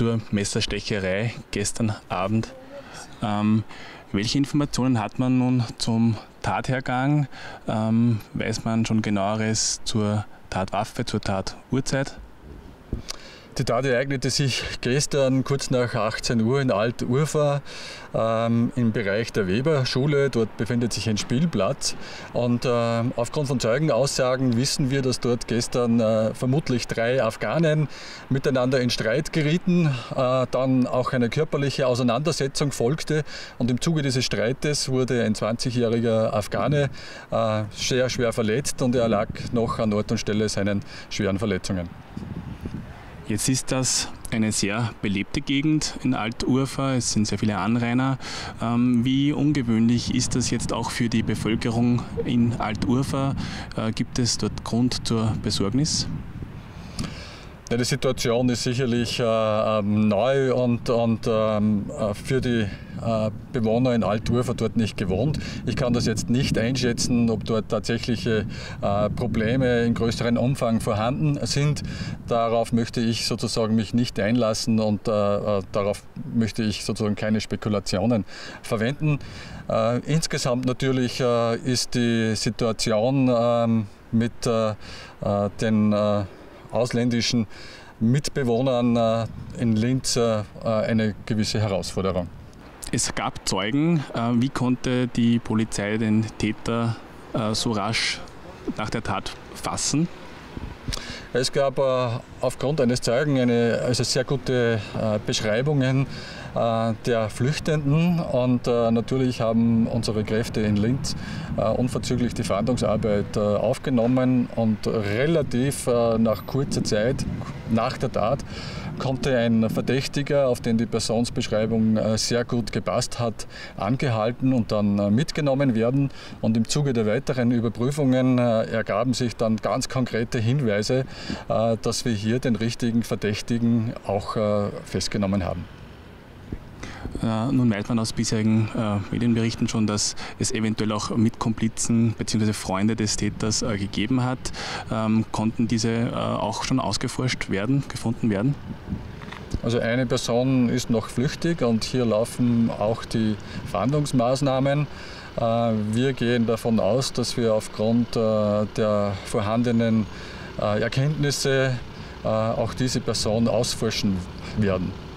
zur Messerstecherei gestern Abend. Welche Informationen hat man nun zum Tathergang? Weiß man schon Genaueres zur Tatwaffe, zur Tatuhrzeit? Die Tat ereignete sich gestern kurz nach 18 Uhr in Alt-Urfa im Bereich der Weberschule. Dort befindet sich ein Spielplatz und aufgrund von Zeugenaussagen wissen wir, dass dort gestern vermutlich 3 Afghanen miteinander in Streit gerieten, dann auch eine körperliche Auseinandersetzung folgte und im Zuge dieses Streites wurde ein 20-jähriger Afghane sehr schwer verletzt und er lag noch an Ort und Stelle seinen schweren Verletzungen. Jetzt ist das eine sehr belebte Gegend in Alt-Urfa, es sind sehr viele Anrainer. Wie ungewöhnlich ist das jetzt auch für die Bevölkerung in Alt-Urfa? Gibt es dort Grund zur Besorgnis? Ja, die Situation ist sicherlich neu und für die Bewohner in Alt-Urfa dort nicht gewohnt. Ich kann das jetzt nicht einschätzen, ob dort tatsächliche Probleme in größerem Umfang vorhanden sind. Darauf möchte ich sozusagen mich nicht einlassen und darauf möchte ich sozusagen keine Spekulationen verwenden. Insgesamt natürlich ist die Situation mit den ausländischen Mitbewohnern in Linz eine gewisse Herausforderung. Es gab Zeugen. Wie konnte die Polizei den Täter so rasch nach der Tat fassen? Es gab aufgrund eines Zeugen also sehr gute Beschreibungen der Flüchtenden und natürlich haben unsere Kräfte in Linz unverzüglich die Fahndungsarbeit aufgenommen und relativ nach kurzer Zeit nach der Tat konnte ein Verdächtiger, auf den die Personsbeschreibung sehr gut gepasst hat, angehalten und dann mitgenommen werden. Und im Zuge der weiteren Überprüfungen ergaben sich dann ganz konkrete Hinweise, dass wir hier den richtigen Verdächtigen auch festgenommen haben. Nun weiß man aus bisherigen Medienberichten schon, dass es eventuell auch Mitkomplizen bzw. Freunde des Täters gegeben hat. Konnten diese auch schon ausgeforscht werden, gefunden werden? Also eine Person ist noch flüchtig und hier laufen auch die Fahndungsmaßnahmen. Wir gehen davon aus, dass wir aufgrund der vorhandenen Erkenntnisse auch diese Person ausforschen werden.